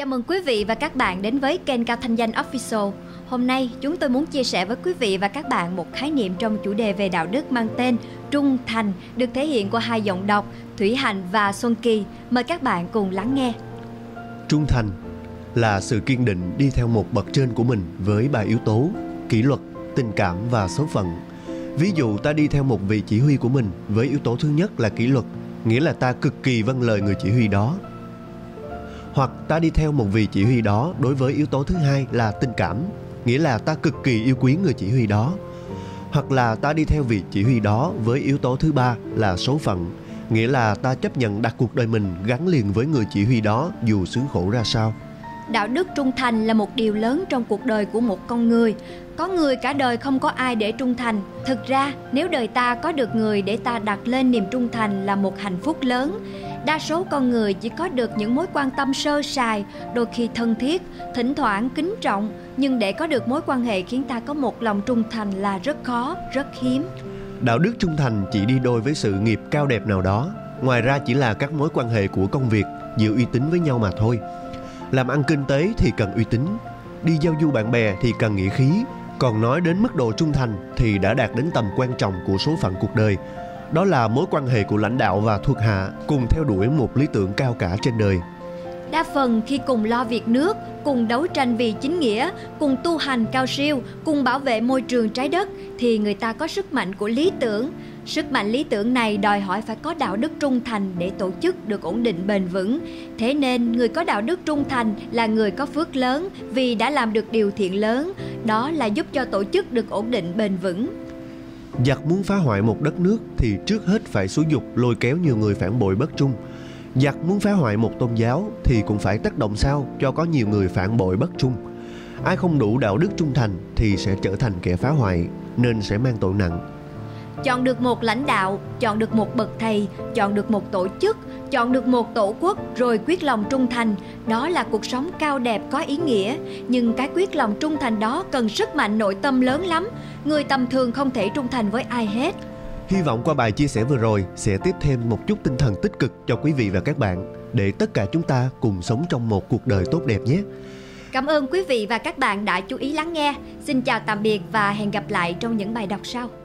Chào mừng quý vị và các bạn đến với kênh Cao Thanh Danh Official. Hôm nay chúng tôi muốn chia sẻ với quý vị và các bạn một khái niệm trong chủ đề về đạo đức mang tên trung thành, được thể hiện qua hai giọng đọc Thủy Hạnh và Xuân Kỳ. Mời các bạn cùng lắng nghe. Trung thành là sự kiên định đi theo một bậc trên của mình với ba yếu tố: kỷ luật, tình cảm và số phận. Ví dụ ta đi theo một vị chỉ huy của mình với yếu tố thứ nhất là kỷ luật, nghĩa là ta cực kỳ vâng lời người chỉ huy đó. Hoặc ta đi theo một vị chỉ huy đó đối với yếu tố thứ hai là tình cảm, nghĩa là ta cực kỳ yêu quý người chỉ huy đó. Hoặc là ta đi theo vị chỉ huy đó với yếu tố thứ ba là số phận, nghĩa là ta chấp nhận đặt cuộc đời mình gắn liền với người chỉ huy đó dù xứ khổ ra sao. Đạo đức trung thành là một điều lớn trong cuộc đời của một con người. Có người cả đời không có ai để trung thành. Thực ra, nếu đời ta có được người để ta đặt lên niềm trung thành là một hạnh phúc lớn. Đa số con người chỉ có được những mối quan tâm sơ sài, đôi khi thân thiết, thỉnh thoảng kính trọng. Nhưng để có được mối quan hệ khiến ta có một lòng trung thành là rất khó, rất hiếm. Đạo đức trung thành chỉ đi đôi với sự nghiệp cao đẹp nào đó. Ngoài ra chỉ là các mối quan hệ của công việc, giữ uy tín với nhau mà thôi. Làm ăn kinh tế thì cần uy tín, đi giao du bạn bè thì cần nghĩa khí. Còn nói đến mức độ trung thành thì đã đạt đến tầm quan trọng của số phận cuộc đời. Đó là mối quan hệ của lãnh đạo và thuộc hạ cùng theo đuổi một lý tưởng cao cả trên đời. Đa phần khi cùng lo việc nước, cùng đấu tranh vì chính nghĩa, cùng tu hành cao siêu, cùng bảo vệ môi trường trái đất thì người ta có sức mạnh của lý tưởng. Sức mạnh lý tưởng này đòi hỏi phải có đạo đức trung thành để tổ chức được ổn định bền vững. Thế nên, người có đạo đức trung thành là người có phước lớn vì đã làm được điều thiện lớn, đó là giúp cho tổ chức được ổn định bền vững. Giặc muốn phá hoại một đất nước thì trước hết phải xúi giục lôi kéo nhiều người phản bội bất trung. Giặc muốn phá hoại một tôn giáo thì cũng phải tác động sao cho có nhiều người phản bội bất trung. Ai không đủ đạo đức trung thành thì sẽ trở thành kẻ phá hoại, nên sẽ mang tội nặng. Chọn được một lãnh đạo, chọn được một bậc thầy, chọn được một tổ chức, chọn được một tổ quốc rồi quyết lòng trung thành. Đó là cuộc sống cao đẹp có ý nghĩa. Nhưng cái quyết lòng trung thành đó cần sức mạnh nội tâm lớn lắm. Người tầm thường không thể trung thành với ai hết. Hy vọng qua bài chia sẻ vừa rồi sẽ tiếp thêm một chút tinh thần tích cực cho quý vị và các bạn, để tất cả chúng ta cùng sống trong một cuộc đời tốt đẹp nhé. Cảm ơn quý vị và các bạn đã chú ý lắng nghe. Xin chào tạm biệt và hẹn gặp lại trong những bài đọc sau.